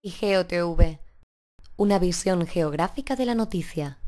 IgeoTV, una visión geográfica de la noticia.